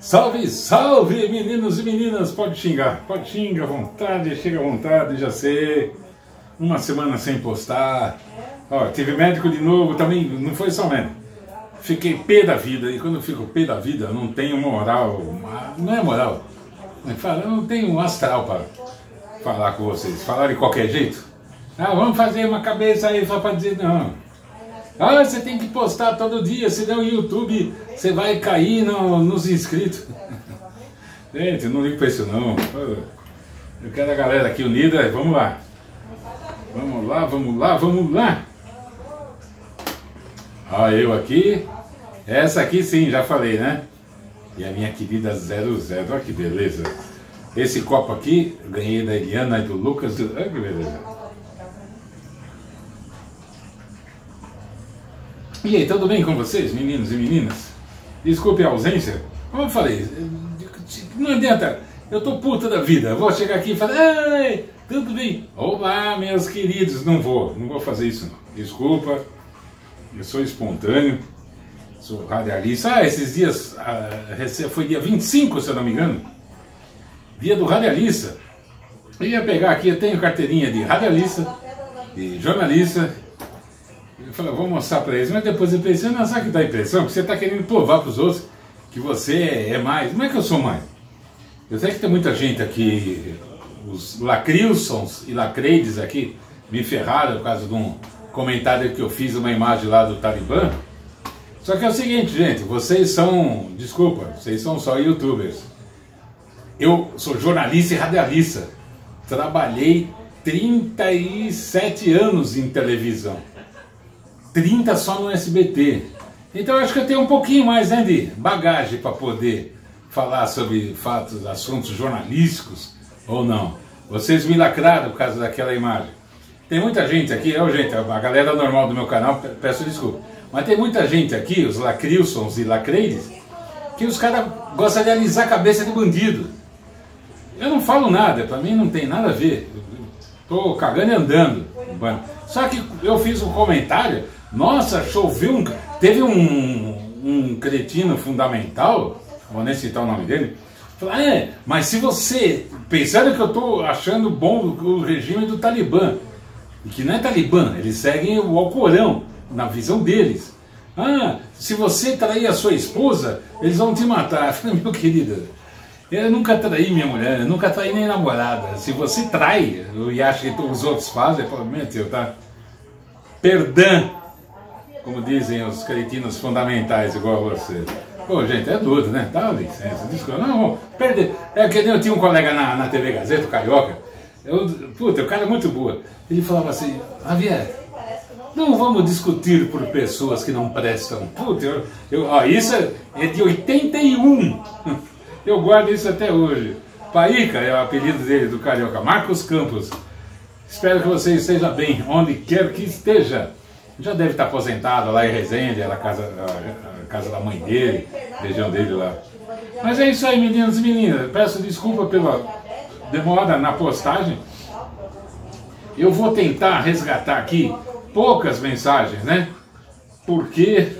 Salve, salve, meninos e meninas! Pode xingar à vontade, chega à vontade, já sei. Uma semana sem postar. Ó, tive médico de novo, também não foi só médico. Fiquei pé da vida, e quando eu fico pé da vida, eu não tenho moral, não é moral. Eu não tenho astral para falar com vocês, falar de qualquer jeito. Ah, vamos fazer uma cabeça aí só para dizer não. Ah, você tem que postar todo dia, senão o YouTube você vai cair nos inscritos. Gente, eu não ligo para isso não. Eu quero a galera aqui unida, vamos lá. Vamos lá, vamos lá, vamos lá. Ah, eu aqui. Essa aqui sim, já falei, né? E a minha querida 00, olha que beleza. Esse copo aqui, eu ganhei da Eliana e do Lucas, olha que beleza. E aí, tudo bem com vocês, meninos e meninas? Desculpe a ausência. Como eu falei, não adianta, eu tô puta da vida. Vou chegar aqui e falar, ei, tudo bem? Olá, meus queridos. Não vou fazer isso não. Desculpa, eu sou espontâneo. Sou radialista. Ah, esses dias, foi dia 25, se eu não me engano, dia do radialista. Eu ia pegar aqui, eu tenho carteirinha de radialista, de jornalista. Eu falei, vou mostrar para eles, mas depois eu pensei, não, sabe que dá a impressão? Que você está querendo provar para os outros que você é mais. Não é que eu sou mais. Eu sei que tem muita gente aqui, os lacrilsons e lacreides aqui, me ferraram por causa de um comentário que eu fiz, uma imagem lá do Talibã. Só que é o seguinte, gente, vocês são, desculpa, vocês são só youtubers. Eu sou jornalista e radialista. Trabalhei 37 anos em televisão. 30 só no SBT. Então eu acho que eu tenho um pouquinho mais, né, de bagagem para poder falar sobre fatos, assuntos jornalísticos ou não. Vocês me lacraram por causa daquela imagem. Tem muita gente aqui, gente, a galera normal do meu canal, peço desculpa. Mas tem muita gente aqui, os lacrilsons e lacreides, que os caras gostam de alisar a cabeça de bandido. Eu não falo nada, pra mim não tem nada a ver. Tô cagando e andando. Só que eu fiz um comentário, nossa, choveu um... Teve um cretino fundamental, vou nem citar o nome dele, falou, mas se você... Pensando que eu tô achando bom o regime do Talibã, e que não é Talibã, eles seguem o Alcorão, na visão deles. Ah, se você trair a sua esposa, eles vão te matar. Eu falei, meu querido, eu nunca traí minha mulher, eu nunca traí nem namorada. Se você trai e acha que os outros fazem, eu falo, meu Deus, tá? Perdão, como dizem os cretinos fundamentais igual a você. Pô, gente, é duro, né? Dá licença, desculpa. Não, perdeu. É que eu tinha um colega na TV Gazeta, o Carioca. Puta, o cara é muito boa. Ele falava assim, Javier, não vamos discutir por pessoas que não prestam. Puta, isso é de 81. Eu guardo isso até hoje. Paica é o apelido dele, do Carioca. Marcos Campos. Espero que você esteja bem, onde quer que esteja. Já deve estar aposentado lá em Resende, a casa da mãe dele, região dele lá. Mas é isso aí, meninos e meninas. Peço desculpa pela demora na postagem. Eu vou tentar resgatar aqui poucas mensagens, né? Porque,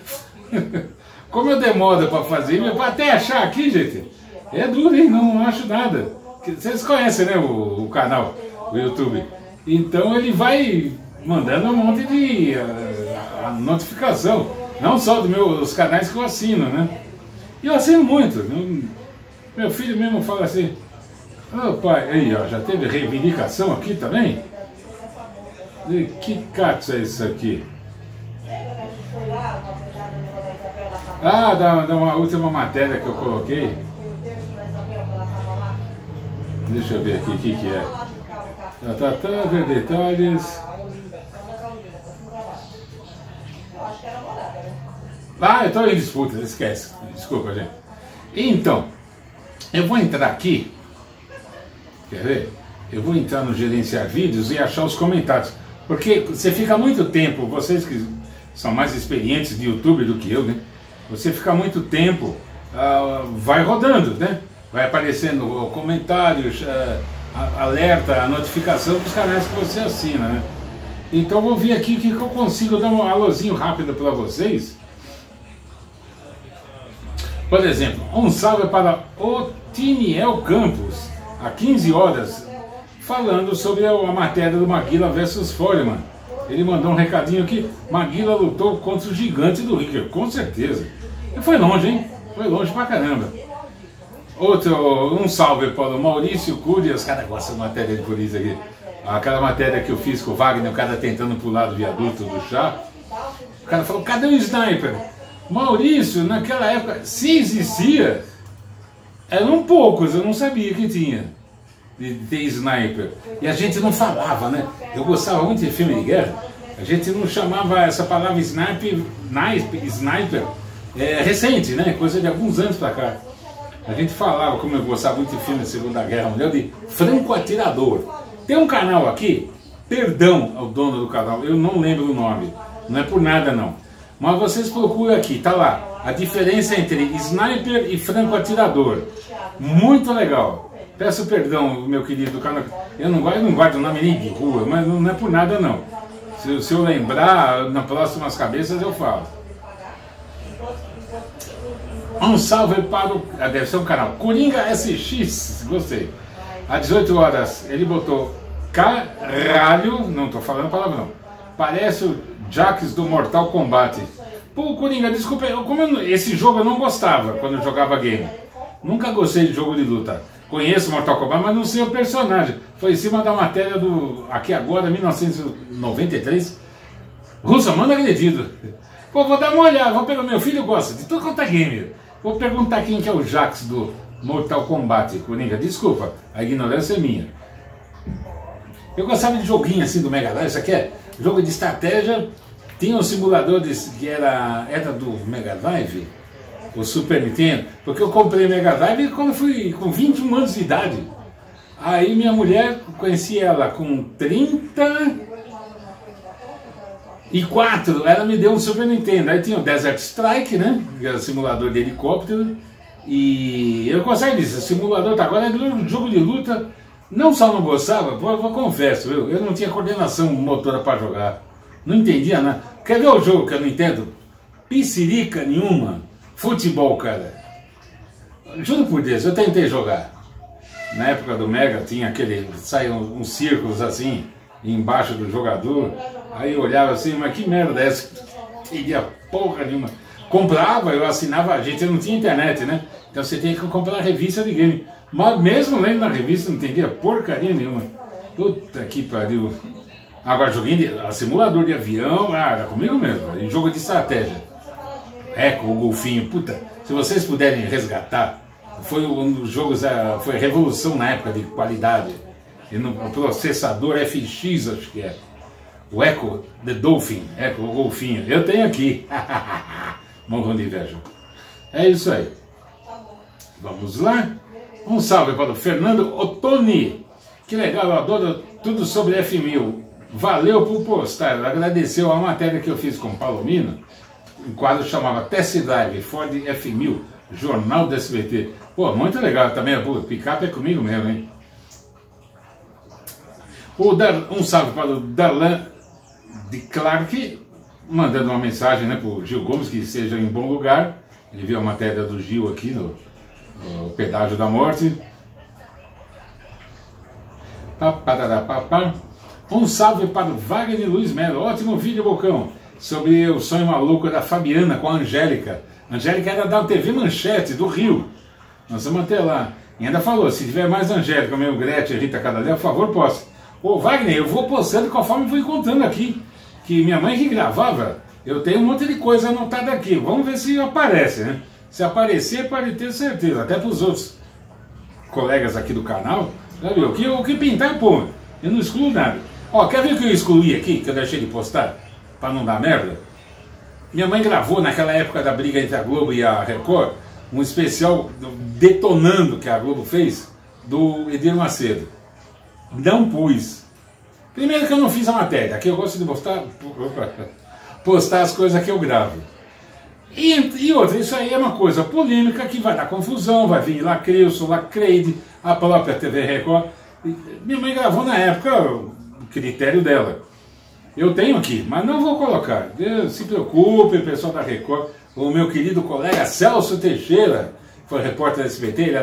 como eu demoro para fazer, eu vou até achar aqui, gente. É duro, hein? Não acho nada. Vocês conhecem, né, o canal, o YouTube. Então ele vai mandando um monte de notificação. Não só dos canais que eu assino, né? E eu assino muito. Meu filho mesmo fala assim, ô pai, aí ó, já teve reivindicação aqui também? Que cato é isso aqui? Ah, da uma última matéria que eu coloquei. Deixa eu ver aqui o que é. Tá, ver detalhes. Ah, eu tô em disputa, esquece. Desculpa, gente. Então, eu vou entrar aqui. Quer ver? Eu vou entrar no gerenciar vídeos e achar os comentários. Porque você fica muito tempo, vocês que são mais experientes de YouTube do que eu, né? Você fica muito tempo, vai rodando, né? Vai aparecendo comentários, alerta, a notificação dos canais que você assina, né? Então vou vir aqui que eu consigo dar um alôzinho rápido para vocês. Por exemplo, um salve para Otiniel Campos, há 15 horas, falando sobre a matéria do Maguila versus Foreman. Ele mandou um recadinho aqui: Maguila lutou contra o gigante do Ricker, com certeza. E foi longe, hein? Foi longe pra caramba. Outro, um salve para o Maurício Cury. Os caras gostam de matéria de polícia aqui. Aquela matéria que eu fiz com o Wagner, o cara tentando pular do viaduto do chá. O cara falou: cadê o sniper? Maurício, naquela época, se existia, eram poucos, eu não sabia que tinha. De ter sniper. E a gente não falava, né? Eu gostava muito de filme de guerra. A gente não chamava essa palavra sniper recente, né? Coisa de alguns anos pra cá. A gente falava, como eu gostava muito de filme da Segunda Guerra Mundial, de franco atirador. Tem um canal aqui, perdão ao dono do canal, eu não lembro o nome, não é por nada não. Mas vocês procuram aqui, tá lá, a diferença entre sniper e franco atirador. Muito legal. Peço perdão, meu querido do canal, eu não guardo o nome nem de rua, mas não é por nada não. Se eu lembrar, nas próximas cabeças eu falo. Um salve para o... deve ser um canal Coringa SX, gostei. Às 18 horas ele botou: caralho, não tô falando palavrão, parece o Jax do Mortal Kombat. Pô, Coringa, desculpa, esse jogo eu não gostava quando eu jogava game. Nunca gostei de jogo de luta. Conheço Mortal Kombat, mas não sei o personagem. Foi em cima da matéria do Aqui Agora, 1993. Russo manda agredido. Pô, vou dar uma olhada, vou pegar, meu filho gosta de tudo quanto é game. Vou perguntar quem que é o Jax do Mortal Kombat. Coringa, desculpa, a ignorância é minha. Eu gostava de joguinho assim do Mega Drive. Isso aqui é jogo de estratégia. Tinha um simulador que era do Mega Drive, o Super Nintendo. Porque eu comprei Mega Drive quando eu fui com 21 anos de idade. Aí minha mulher, conheci ela com 34, ela me deu um Super Nintendo. Aí tinha o Desert Strike, né? Que era simulador de helicóptero. E eu gostava disso. O simulador tá agora é um jogo de luta. Não só não gostava, eu confesso, eu não tinha coordenação motora para jogar. Não entendia nada. Quer ver o jogo que eu não entendo? Piscirica nenhuma. Futebol, cara. Juro por Deus, eu tentei jogar. Na época do Mega tinha aquele... Saiam uns círculos assim, embaixo do jogador. Aí eu olhava assim, mas que merda é essa? Não entendia porra nenhuma. Comprava, eu assinava, a gente não tinha internet, né? Então você tinha que comprar revista de game. Mas mesmo lendo na revista, não entendia porcaria nenhuma. Puta que pariu. Agora, joguinho de simulador de avião, era comigo mesmo. Em jogo de estratégia. Eco, o golfinho, puta. Se vocês puderem resgatar, foi um dos jogos, foi a revolução na época de qualidade. E no processador FX, acho que é. O Echo the Dolphin, Echo o golfinho. Eu tenho aqui. Morro de inveja. É isso aí. Vamos lá. Um salve para o Fernando Ottoni. Que legal, eu adoro tudo sobre F1000. Valeu por postar. Agradeceu a matéria que eu fiz com o Palomino. O quadro chamava Test Drive Ford F1000, Jornal do SBT. Pô, muito legal também. O picape é comigo mesmo, hein? Um salve para o Darlan de Clark, mandando uma mensagem, né, para o Gil Gomes, que seja em bom lugar. Ele viu a matéria do Gil aqui no Pedágio da Morte. Um salve para o Wagner Luiz Melo. Ótimo vídeo, Bocão, sobre o sonho maluco da Fabiana com a Angélica. A Angélica era da TV Manchete, do Rio. Nós vamos até lá. E ainda falou, se tiver mais Angélica, meu Gretchen, Rita Cadalé, por favor, posta. Ô Wagner, eu vou postando conforme eu vou encontrando aqui. Que minha mãe que gravava, eu tenho um monte de coisa anotada aqui. Vamos ver se aparece, né? Se aparecer, pode ter certeza. Até para os outros colegas aqui do canal. Sabe, o que pintar, pô. Eu não excluo nada. Ó, quer ver o que eu excluí aqui, que eu deixei de postar? Para não dar merda? Minha mãe gravou, naquela época da briga entre a Globo e a Record, um especial detonando que a Globo fez, do Edir Macedo. Não pus. Primeiro que eu não fiz a matéria. Aqui eu gosto de postar as coisas que eu gravo. E outra, isso aí é uma coisa polêmica que vai dar confusão, vai vir Lacreus, Lacreide, a própria TV Record. Minha mãe gravou na época, o critério dela. Eu tenho aqui, mas não vou colocar. Se preocupe, o pessoal da Record. o meu querido colega Celso Teixeira, que foi repórter da SBT, ele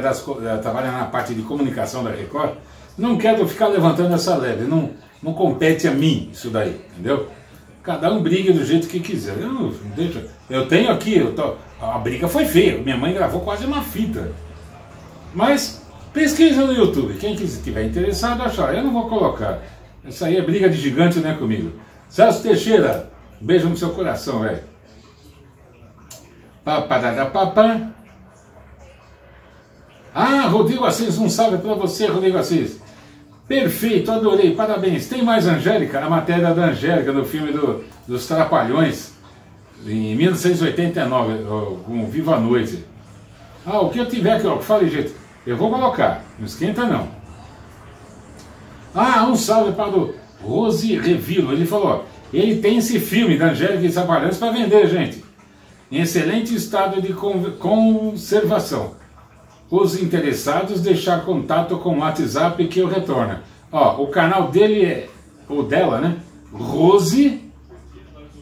trabalha na parte de comunicação da Record. Não quero ficar levantando essa leve, não compete a mim isso daí, entendeu? Cada um briga do jeito que quiser. Eu tenho aqui, a briga foi feia, minha mãe gravou quase uma fita. Mas pesquisa no YouTube, quem estiver interessado achar, eu não vou colocar. Isso aí é briga de gigante, né, comigo. Celso Teixeira, beijo no seu coração, velho. Papadadapapá. Ah, Rodrigo Assis, um salve pra você, Rodrigo Assis. Perfeito, adorei, parabéns. Tem mais Angélica? A matéria da Angélica no filme dos Trapalhões, em 1989, com Viva a Noite. Ah, o que eu tiver aqui, ó, fale, gente, eu vou colocar, não esquenta não. Ah, um salve para o Rose Revilo. Ele falou, ele tem esse filme da Angélica e Trapalhões para vender, gente. Em excelente estado de conservação. Os interessados deixar contato com o WhatsApp que eu retorno. Ó, o canal dele é, ou dela, né? Rose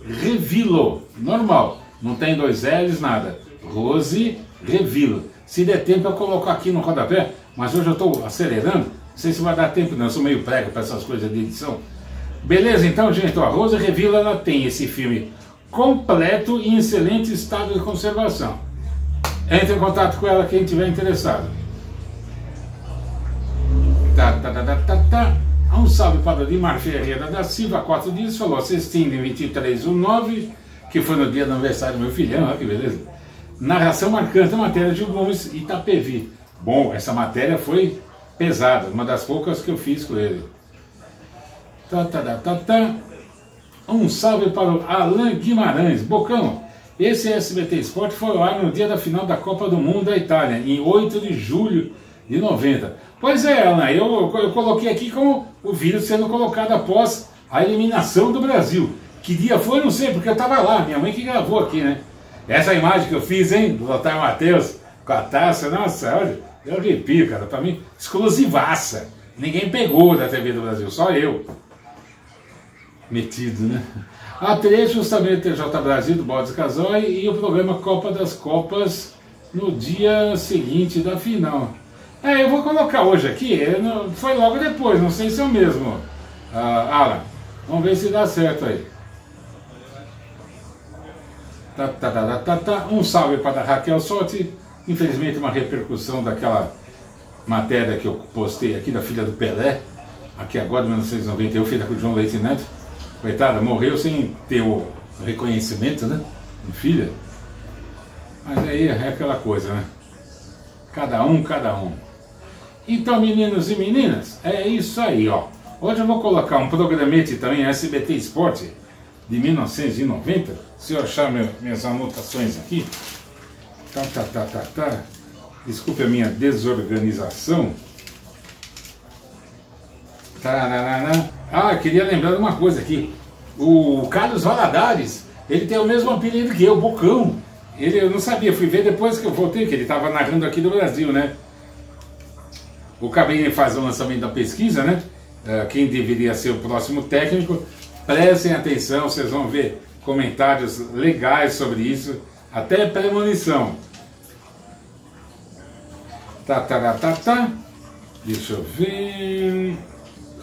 Revilo. Normal. Não tem dois L's, nada. Rose Revilo. Se der tempo eu coloco aqui no rodapé, mas hoje eu estou acelerando. Não sei se vai dar tempo, não. Eu sou meio prego para essas coisas de edição. Beleza, então, gente. Ó, a Rose Revilo, ela tem esse filme completo e em excelente estado de conservação. Entre em contato com ela, quem tiver interessado. Um salve para o Dimar Ferreira da Silva, 4 dias, falou assistindo em 23/9, que foi no dia do aniversário do meu filhão, olha que beleza. Narração marcante, matéria de Gomes e Itapevi. Bom, essa matéria foi pesada, uma das poucas que eu fiz com ele. Um salve para o Alan Guimarães, Bocão. Esse SBT Esporte foi ao ar no dia da final da Copa do Mundo da Itália, em 8 de julho de 90. Pois é, Ana, eu coloquei aqui como o vídeo sendo colocado após a eliminação do Brasil. Que dia foi, não sei, porque eu estava lá, minha mãe que gravou aqui, né? Essa imagem que eu fiz, hein, do Lothar Matheus com a taça, nossa, olha, eu arrepio, cara, pra mim, exclusivaça. Ninguém pegou da TV do Brasil, só eu. Metido, né? Há trechos também do TJ Brasil, do Bodes Casoy, e o programa Copa das Copas no dia seguinte da final. É, eu vou colocar hoje aqui, foi logo depois, não sei se é o mesmo. Alan, vamos ver se dá certo aí. Um salve para a Raquel Sotti. Infelizmente uma repercussão daquela matéria que eu postei aqui da filha do Pelé, aqui agora, 1991, feita com o João Leite Neto. Coitada, morreu sem ter o reconhecimento, né? Filha. Mas aí é aquela coisa, né? Cada um, cada um. Então, meninos e meninas, é isso aí, ó. Hoje eu vou colocar um programete também, SBT Esporte, de 1990. Se eu achar minhas anotações aqui. Desculpe a minha desorganização. Ah, queria lembrar de uma coisa aqui. O Carlos Valadares, ele tem o mesmo apelido que eu, Bocão. Ele, eu não sabia, fui ver depois que eu voltei, que ele estava narrando aqui do Brasil, né? Eu acabei de fazer o lançamento da pesquisa, né? Quem deveria ser o próximo técnico. Prestem atenção, vocês vão ver comentários legais sobre isso. Até premonição. Deixa eu ver...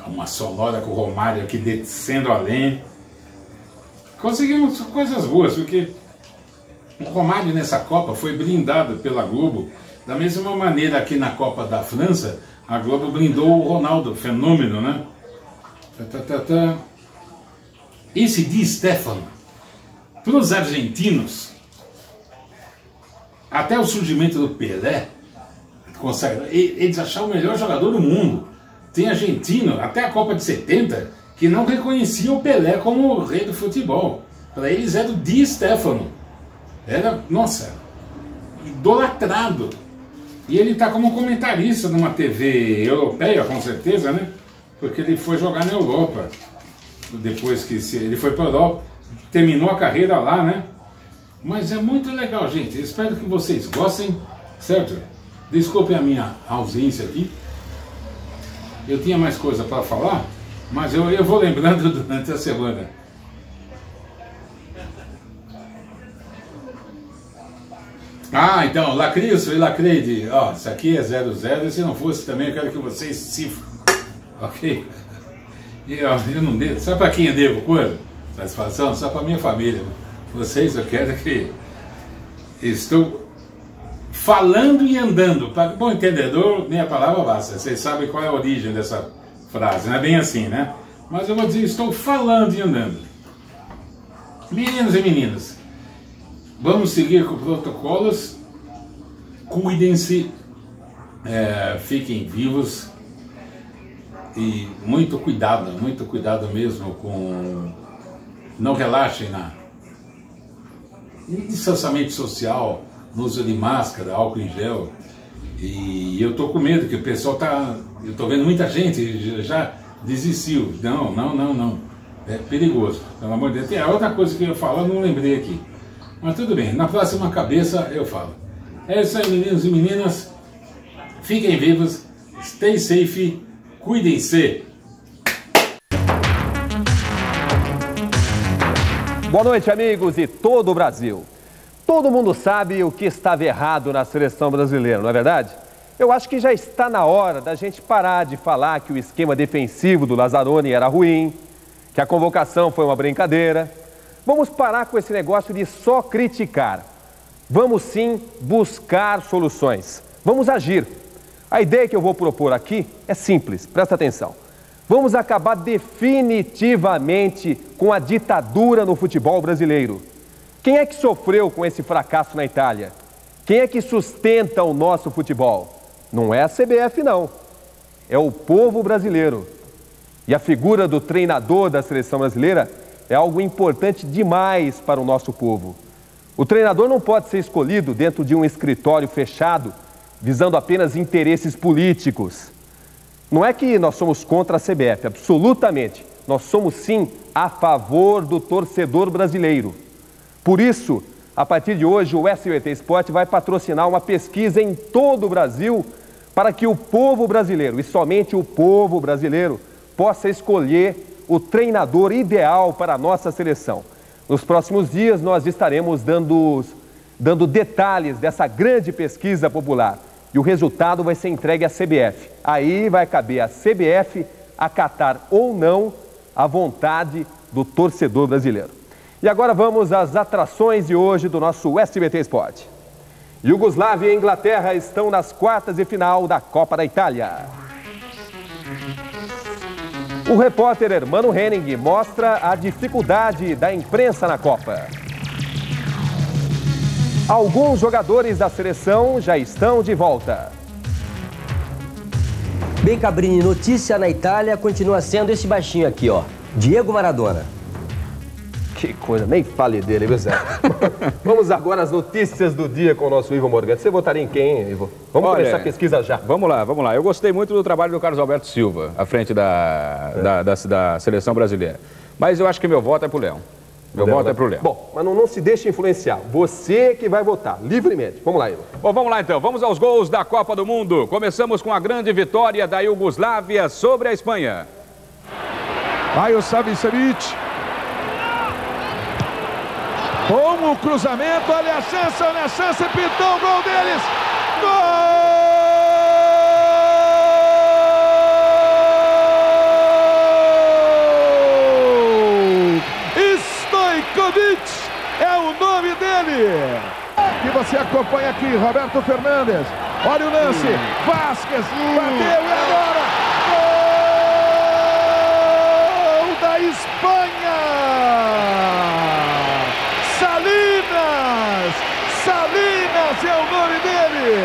Uma solora com o Romário aqui descendo além. Conseguimos coisas boas, porque o Romário nessa Copa foi blindado pela Globo. Da mesma maneira aqui na Copa da França, a Globo blindou o Ronaldo, fenômeno, né? Esse Di Stéfano, para os argentinos, até o surgimento do Pelé, eles acharam o melhor jogador do mundo. Tem argentino, até a Copa de 70, que não reconhecia o Pelé como o rei do futebol. Para eles era o Di Stéfano. Era, nossa, idolatrado. E ele está como comentarista numa TV europeia, com certeza, né? Porque ele foi jogar na Europa. Depois que ele foi para a Europa, terminou a carreira lá, né? Mas é muito legal, gente. Espero que vocês gostem, certo? Desculpem a minha ausência aqui. Eu tinha mais coisa para falar, mas eu vou lembrando durante a semana. Ah, então, Lacrilson e Lacreide, ó, isso aqui é 00, e se não fosse também, eu quero que vocês se... Ok? E ó, eu não devo, sabe pra quem eu devo coisa? Satisfação? Só pra minha família. Vocês eu quero que... Estou falando e andando. Para bom entendedor, nem a palavra basta. Vocês sabem qual é a origem dessa frase, não é bem assim, né? Mas eu vou dizer, estou falando e andando. Meninos e meninas, vamos seguir com protocolos. Cuidem-se, fiquem vivos. E muito cuidado mesmo com... Não relaxem na... distanciamento social, no uso de máscara, álcool em gel. E eu tô com medo que o pessoal tá... Eu tô vendo muita gente já desistiu. Não. É perigoso, pelo amor de Deus. Tem a outra coisa que eu ia falar, não lembrei aqui. Mas tudo bem, na próxima cabeça eu falo. É isso aí, meninos e meninas. Fiquem vivos, stay safe, cuidem-se. Boa noite, amigos de todo o Brasil. Todo mundo sabe o que estava errado na seleção brasileira, não é verdade? Eu acho que já está na hora da gente parar de falar que o esquema defensivo do Lazaroni era ruim, que a convocação foi uma brincadeira. Vamos parar com esse negócio de só criticar. Vamos sim buscar soluções. Vamos agir. A ideia que eu vou propor aqui é simples, presta atenção. Vamos acabar definitivamente com a ditadura no futebol brasileiro. Quem é que sofreu com esse fracasso na Itália? Quem é que sustenta o nosso futebol? Não é a CBF, não. É o povo brasileiro. E a figura do treinador da seleção brasileira é algo importante demais para o nosso povo. O treinador não pode ser escolhido dentro de um escritório fechado, visando apenas interesses políticos. Não é que nós somos contra a CBF, absolutamente. Nós somos, sim, a favor do torcedor brasileiro. Por isso, a partir de hoje, o SBT Esporte vai patrocinar uma pesquisa em todo o Brasil para que o povo brasileiro, e somente o povo brasileiro, possa escolher o treinador ideal para a nossa seleção. Nos próximos dias, nós estaremos dando detalhes dessa grande pesquisa popular. E o resultado vai ser entregue à CBF. Aí vai caber à CBF acatar ou não a vontade do torcedor brasileiro. E agora vamos às atrações de hoje do nosso SBT Esporte. Iugoslávia e Inglaterra estão nas quartas de final da Copa da Itália. O repórter Hermano Henning mostra a dificuldade da imprensa na Copa. Alguns jogadores da seleção já estão de volta. Bem, Cabrini, notícia na Itália continua sendo esse baixinho aqui, ó. Diego Maradona. Que coisa, nem fale dele, viu, Zé? Vamos agora às notícias do dia com o nosso Ivo Morgan. Você votaria em quem, Ivo? Vamos começar a pesquisa já. Vamos lá. Eu gostei muito do trabalho do Carlos Alberto Silva, à frente da seleção brasileira. Mas eu acho que meu voto é pro Léo. Meu voto é pro Léo. Bom, mas não se deixe influenciar. Você que vai votar, livremente. Vamos lá, Ivo. Bom, vamos lá então. Vamos aos gols da Copa do Mundo. Começamos com a grande vitória da Iugoslávia sobre a Espanha. Aí o Stojković. Com o cruzamento, olha a chance, pintou o gol deles. Gol! É o nome dele. Que você acompanha aqui, Roberto Fernandes. Olha o lance, Vasquez bateu e agora gol da Espanha. Salinas, Salinas é o nome dele.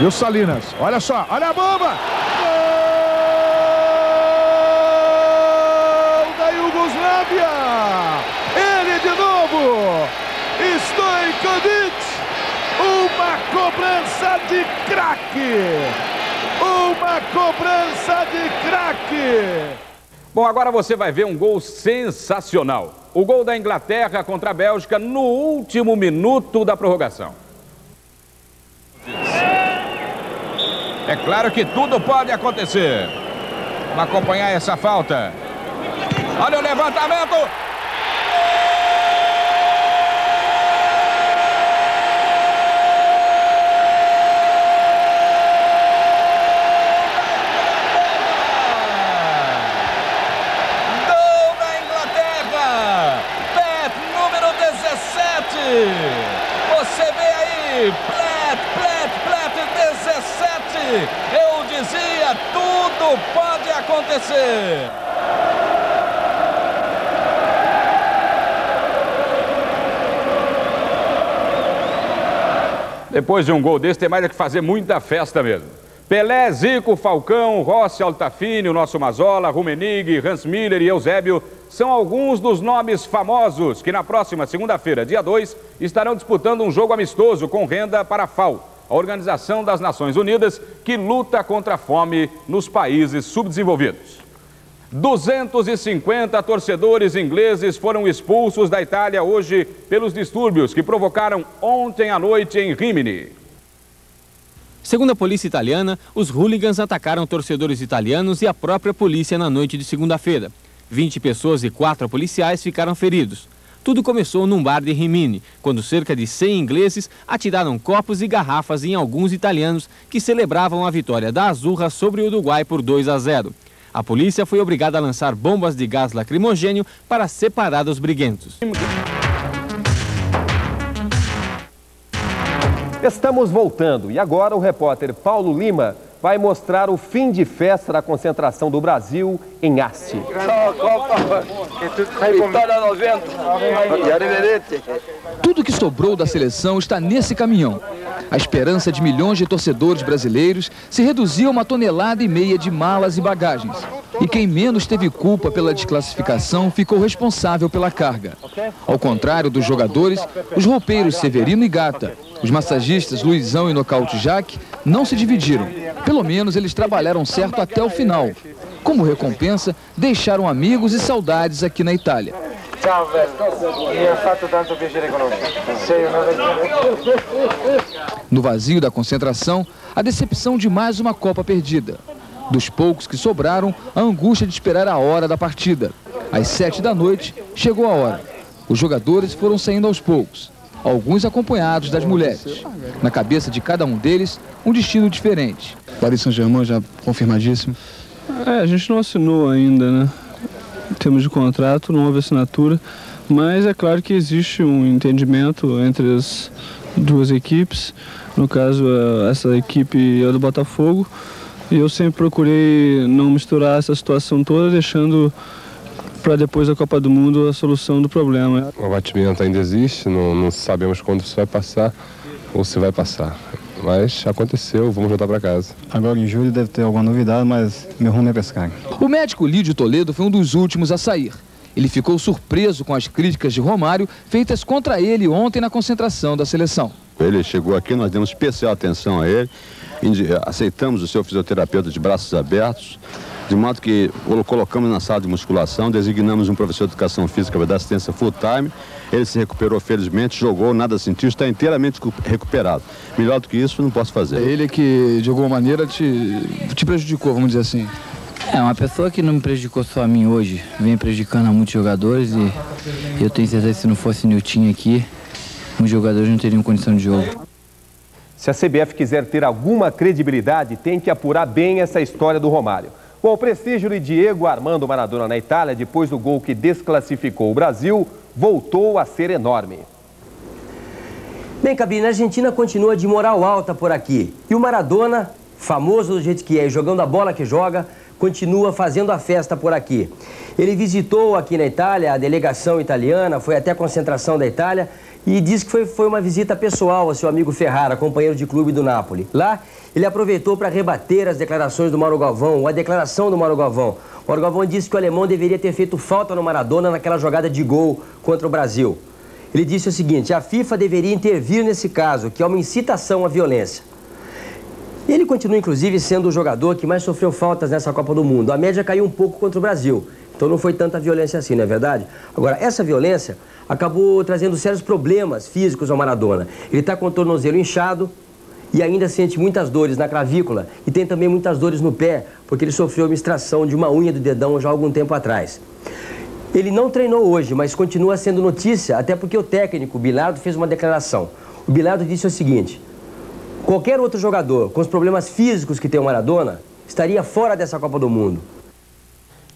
E o Salinas, olha só, olha a bomba. Ele de novo, Stojković, uma cobrança de craque, Bom, agora você vai ver um gol sensacional, o gol da Inglaterra contra a Bélgica no último minuto da prorrogação. É claro que tudo pode acontecer, vamos acompanhar essa falta. Olha o levantamento! foi Plet 17. Eu dizia, tudo pode acontecer. Depois de um gol desse, tem mais que fazer muita festa mesmo. Pelé, Zico, Falcão, Rossi, Altafini, o nosso Mazola, Rummenigge, Hans Miller e Eusébio são alguns dos nomes famosos que na próxima segunda-feira, dia 2, estarão disputando um jogo amistoso com renda para a FAO, a Organização das Nações Unidas, que luta contra a fome nos países subdesenvolvidos. 250 torcedores ingleses foram expulsos da Itália hoje pelos distúrbios que provocaram ontem à noite em Rimini. Segundo a polícia italiana, os hooligans atacaram torcedores italianos e a própria polícia na noite de segunda-feira. 20 pessoas e 4 policiais ficaram feridos. Tudo começou num bar de Rimini, quando cerca de 100 ingleses atiraram copos e garrafas em alguns italianos que celebravam a vitória da Azurra sobre o Uruguai por 2-0. A polícia foi obrigada a lançar bombas de gás lacrimogênio para separar os briguentos. Estamos voltando e agora o repórter Paulo Lima vai mostrar o fim de festa da concentração do Brasil em Haste. Tudo que sobrou da seleção está nesse caminhão. A esperança de milhões de torcedores brasileiros se reduziu a 1,5 toneladas de malas e bagagens. E quem menos teve culpa pela desclassificação ficou responsável pela carga. Ao contrário dos jogadores, os roupeiros Severino e Gata, os massagistas Luizão e Nocaute Jaque não se dividiram. Pelo menos eles trabalharam certo até o final. Como recompensa, deixaram amigos e saudades aqui na Itália. No vazio da concentração, a decepção de mais uma Copa perdida. Dos poucos que sobraram, a angústia de esperar a hora da partida. Às 7 da noite, chegou a hora. Os jogadores foram saindo aos poucos, alguns acompanhados das mulheres. Na cabeça de cada um deles, um destino diferente. Paris Saint-Germain já confirmadíssimo. A gente não assinou ainda, né? Em termos de contrato, não houve assinatura. Mas é claro que existe um entendimento entre as duas equipes. No caso, essa equipe é do Botafogo. E eu sempre procurei não misturar essa situação toda, deixando para depois da Copa do Mundo a solução do problema. O abatimento ainda existe, não sabemos quando isso vai passar ou se vai passar. Mas aconteceu, vamos voltar para casa. Agora em julho deve ter alguma novidade, mas meu rumo é pescar. O médico Lídio Toledo foi um dos últimos a sair. Ele ficou surpreso com as críticas de Romário feitas contra ele ontem na concentração da seleção. Ele chegou aqui, nós demos especial atenção a ele. Aceitamos o seu fisioterapeuta de braços abertos, de modo que o colocamos na sala de musculação, designamos um professor de educação física para dar assistência full time. Ele se recuperou, felizmente, jogou, nada sentiu, está inteiramente recuperado. Melhor do que isso, não posso fazer. É ele que, de alguma maneira, te prejudicou, vamos dizer assim. É, uma pessoa que não me prejudicou só a mim hoje, vem prejudicando a muitos jogadores e eu tenho certeza que se não fosse Nilton aqui, os jogadores não teriam condição de jogo. Se a CBF quiser ter alguma credibilidade, tem que apurar bem essa história do Romário. Com o prestígio de Diego Armando Maradona na Itália, depois do gol que desclassificou o Brasil, voltou a ser enorme. Bem, Cabrinho, a Argentina continua de moral alta por aqui. E o Maradona, famoso do jeito que é, jogando a bola que joga, continua fazendo a festa por aqui. Ele visitou aqui na Itália a delegação italiana, foi até a concentração da Itália, e disse que foi uma visita pessoal ao seu amigo Ferrara, companheiro de clube do Napoli. Lá, ele aproveitou para rebater as declarações do Mauro Galvão, ou a declaração do Mauro Galvão. O Mauro Galvão disse que o alemão deveria ter feito falta no Maradona naquela jogada de gol contra o Brasil. Ele disse o seguinte, a FIFA deveria intervir nesse caso, que é uma incitação à violência. Ele continua, inclusive, sendo o jogador que mais sofreu faltas nessa Copa do Mundo. A média caiu um pouco contra o Brasil. Então não foi tanta violência assim, não é verdade? Agora, essa violência acabou trazendo sérios problemas físicos ao Maradona. Ele está com o tornozelo inchado e ainda sente muitas dores na clavícula e tem também muitas dores no pé, porque ele sofreu uma extração de uma unha do dedão já há algum tempo atrás. Ele não treinou hoje, mas continua sendo notícia, até porque o técnico, o Bilardo, fez uma declaração. O Bilardo disse o seguinte, qualquer outro jogador com os problemas físicos que tem o Maradona estaria fora dessa Copa do Mundo.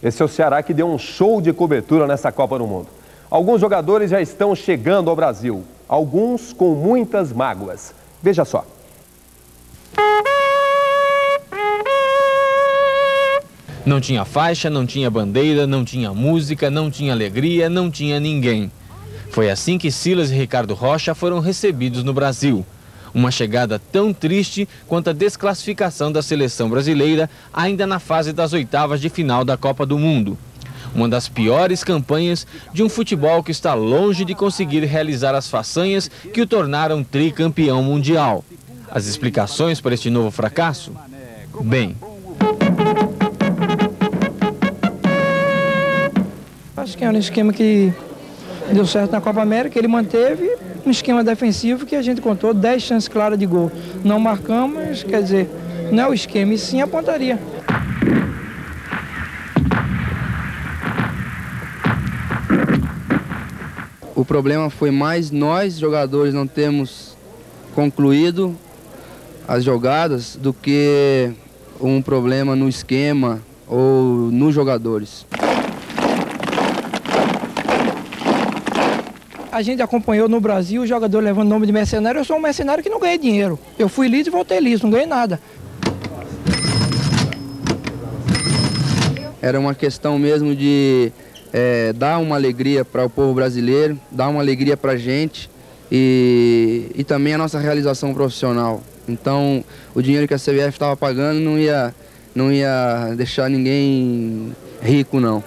Esse é o Ceará que deu um show de cobertura nessa Copa do Mundo. Alguns jogadores já estão chegando ao Brasil, alguns com muitas mágoas. Veja só. Não tinha faixa, não tinha bandeira, não tinha música, não tinha alegria, não tinha ninguém. Foi assim que Silas e Ricardo Rocha foram recebidos no Brasil. Uma chegada tão triste quanto a desclassificação da seleção brasileira ainda na fase das oitavas de final da Copa do Mundo. Uma das piores campanhas de um futebol que está longe de conseguir realizar as façanhas que o tornaram tricampeão mundial. As explicações para este novo fracasso? Bem... Acho que é um esquema que deu certo na Copa América, ele manteve um esquema defensivo que a gente contou 10 chances claras de gol. Não marcamos, quer dizer, não é o esquema e sim a pontaria. O problema foi mais nós, jogadores, não termos concluído as jogadas do que um problema no esquema ou nos jogadores. A gente acompanhou no Brasil o jogador levando o nome de mercenário. Eu sou um mercenário que não ganhei dinheiro. Eu fui liso e voltei liso, não ganhei nada. Era uma questão mesmo de... dar uma alegria para o povo brasileiro, dar uma alegria para a gente e também a nossa realização profissional. Então, o dinheiro que a CBF estava pagando não ia deixar ninguém rico, não.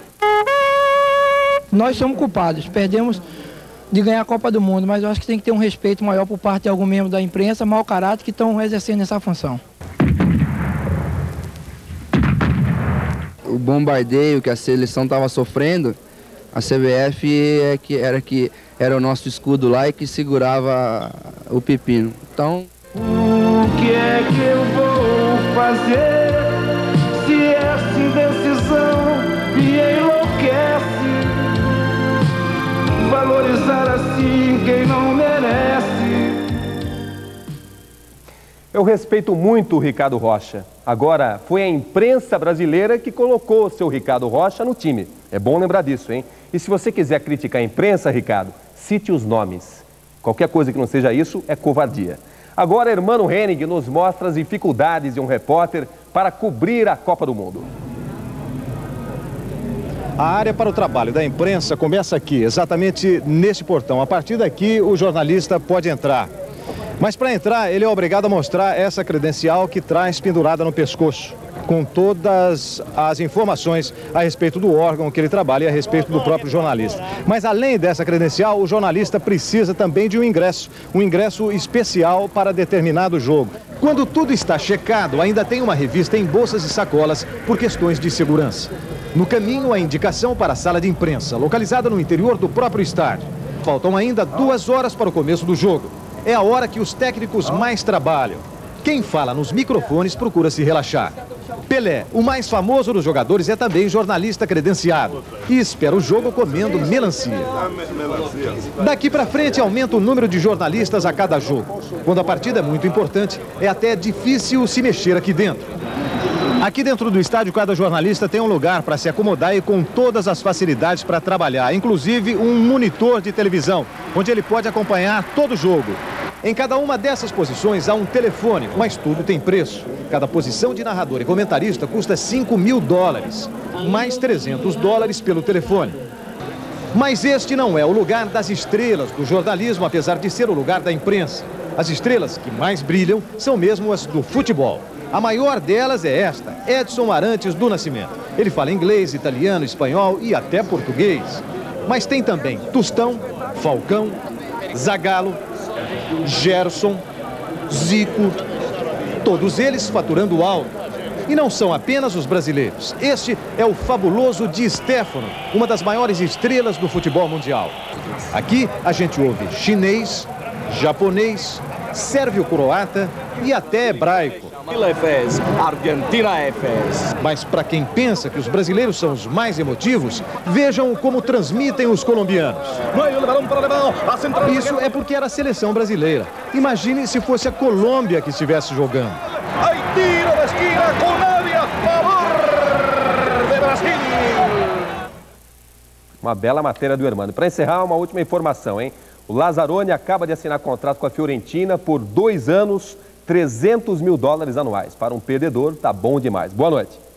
Nós somos culpados, perdemos de ganhar a Copa do Mundo, mas eu acho que tem que ter um respeito maior por parte de algum membro da imprensa, mau caráter, que estão exercendo essa função. O bombardeio que a seleção estava sofrendo, a CBF era o nosso escudo lá e que segurava o pepino. Então... O que é que eu vou fazer se essa indecisão me enlouquece? Valorizar assim quem não merece. Eu respeito muito o Ricardo Rocha. Agora, foi a imprensa brasileira que colocou o seu Ricardo Rocha no time. É bom lembrar disso, hein? E se você quiser criticar a imprensa, Ricardo, cite os nomes. Qualquer coisa que não seja isso é covardia. Agora, Hermano Henning nos mostra as dificuldades de um repórter para cobrir a Copa do Mundo. A área para o trabalho da imprensa começa aqui, exatamente nesse portão. A partir daqui, o jornalista pode entrar. Mas para entrar, ele é obrigado a mostrar essa credencial que traz pendurada no pescoço, com todas as informações a respeito do órgão que ele trabalha e a respeito do próprio jornalista. Mas além dessa credencial, o jornalista precisa também de um ingresso especial para determinado jogo. Quando tudo está checado, ainda tem uma revista em bolsas e sacolas por questões de segurança. No caminho, a indicação para a sala de imprensa, localizada no interior do próprio estádio. Faltam ainda 2 horas para o começo do jogo. É a hora que os técnicos mais trabalham. Quem fala nos microfones procura se relaxar. Pelé, o mais famoso dos jogadores, é também jornalista credenciado e espera o jogo comendo melancia. Daqui para frente aumenta o número de jornalistas a cada jogo. Quando a partida é muito importante, é até difícil se mexer aqui dentro. Aqui dentro do estádio, cada jornalista tem um lugar para se acomodar e com todas as facilidades para trabalhar, inclusive um monitor de televisão, onde ele pode acompanhar todo o jogo. Em cada uma dessas posições há um telefone, mas tudo tem preço. Cada posição de narrador e comentarista custa $5.000, mais $300 pelo telefone. Mas este não é o lugar das estrelas do jornalismo, apesar de ser o lugar da imprensa. As estrelas que mais brilham são mesmo as do futebol. A maior delas é esta, Edson Arantes do Nascimento. Ele fala inglês, italiano, espanhol e até português. Mas tem também Tostão, Falcão, Zagallo, Gerson, Zico. Todos eles faturando alto. E não são apenas os brasileiros. Este é o fabuloso Di Stéfano, uma das maiores estrelas do futebol mundial. Aqui a gente ouve chinês, japonês, sérvio-croata e até hebraico. Mas para quem pensa que os brasileiros são os mais emotivos, vejam como transmitem os colombianos. Isso é porque era a seleção brasileira. Imagine se fosse a Colômbia que estivesse jogando. Uma bela matéria do Hermano. Para encerrar, uma última informação, hein? O Lazaroni acaba de assinar contrato com a Fiorentina por 2 anos, 300 mil dólares anuais. Para um perdedor, tá bom demais. Boa noite.